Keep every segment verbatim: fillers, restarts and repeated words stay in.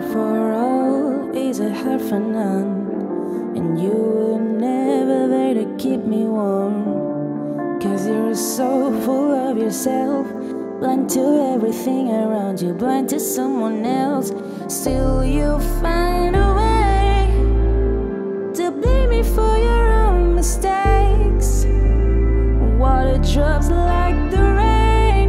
heart for all is a heart for none, and you were never there to keep me warm. Cause you're so full of yourself, blind to everything around you, blind to someone else. Still you find a way to blame me for your own mistakes. Water drops like the rain,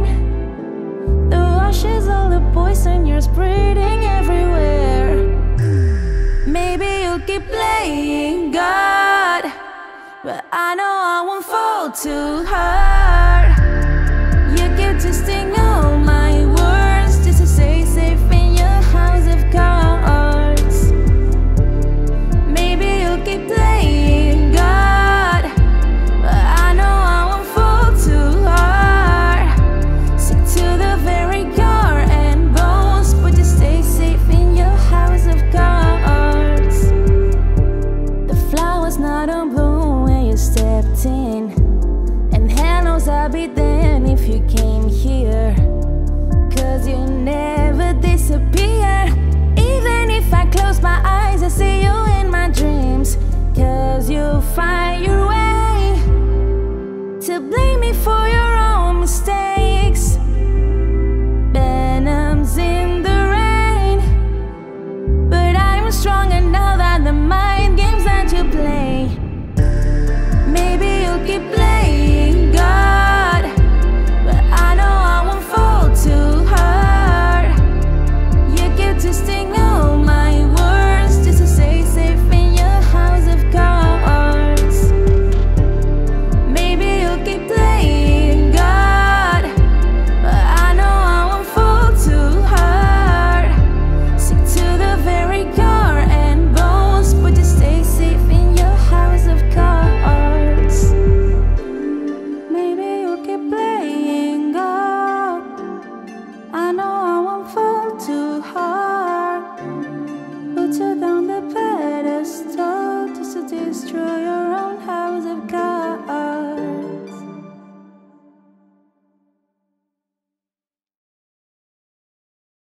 the washes all the poison you're spreading everywhere. Maybe you'll keep playing God, but I know I won't fall too hard.